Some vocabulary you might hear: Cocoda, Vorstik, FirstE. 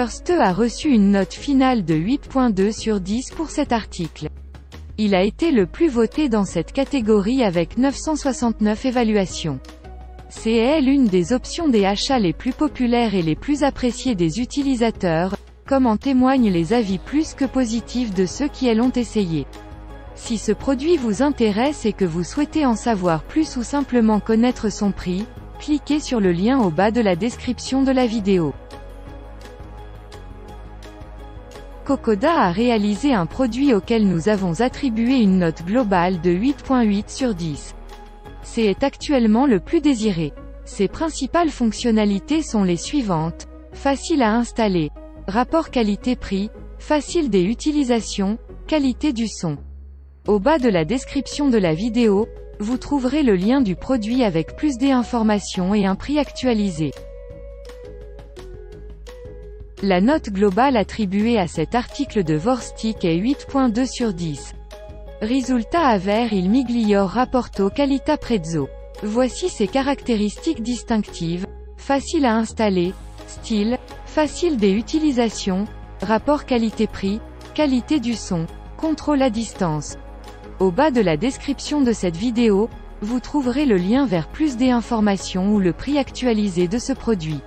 FirstE a reçu une note finale de 8.2 sur 10 pour cet article. Il a été le plus voté dans cette catégorie avec 969 évaluations. C'est l'une des options des achats les plus populaires et les plus appréciées des utilisateurs, comme en témoignent les avis plus que positifs de ceux qui l'ont essayé. Si ce produit vous intéresse et que vous souhaitez en savoir plus ou simplement connaître son prix, cliquez sur le lien au bas de la description de la vidéo. Cocoda a réalisé un produit auquel nous avons attribué une note globale de 8.8 sur 10. C'est actuellement le plus désiré. Ses principales fonctionnalités sont les suivantes: facile à installer, rapport qualité-prix, facile des utilisations, qualité du son. Au bas de la description de la vidéo, vous trouverez le lien du produit avec plus d'informations et un prix actualisé. La note globale attribuée à cet article de Vorstik est 8.2 sur 10. Risultat aver il miglior rapporto qualità prezzo. Voici ses caractéristiques distinctives: facile à installer, style, facile des utilisations, rapport qualité-prix, qualité du son, contrôle à distance. Au bas de la description de cette vidéo, vous trouverez le lien vers plus d'informations ou le prix actualisé de ce produit.